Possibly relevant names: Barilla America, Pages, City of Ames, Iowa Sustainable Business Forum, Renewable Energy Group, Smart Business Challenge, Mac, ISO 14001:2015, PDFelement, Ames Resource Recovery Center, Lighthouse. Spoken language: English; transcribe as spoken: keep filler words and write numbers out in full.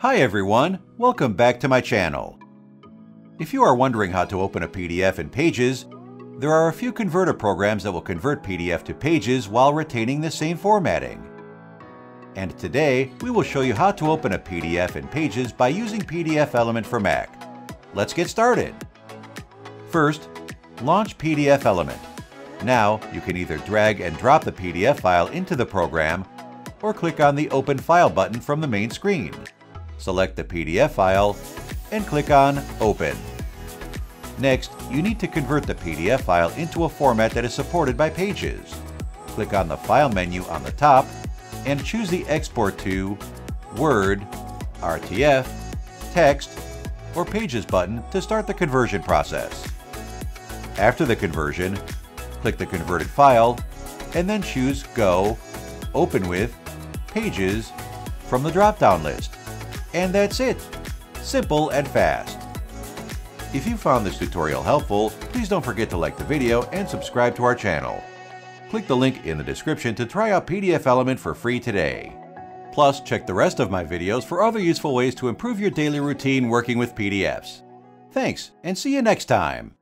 Hi everyone, welcome back to my channel. If you are wondering how to open a P D F in Pages, there are a few converter programs that will convert P D F to Pages while retaining the same formatting. And today, we will show you how to open a P D F in Pages by using P D F Element for Mac. Let's get started. First, launch P D F Element. Now, you can either drag and drop the P D F file into the program or click on the Open File button from the main screen. Select the P D F file and click on Open. Next, you need to convert the P D F file into a format that is supported by Pages. Click on the File menu on the top and choose the Export to Word, R T F, Text, or Pages button to start the conversion process. After the conversion, click the converted file and then choose Go, Open with, Pages from the drop-down list. And that's it. Simple and fast. If you found this tutorial helpful, please don't forget to like the video and subscribe to our channel. Click the link in the description to try out P D F Element for free today. Plus, check the rest of my videos for other useful ways to improve your daily routine working with P D Fs. Thanks, and see you next time.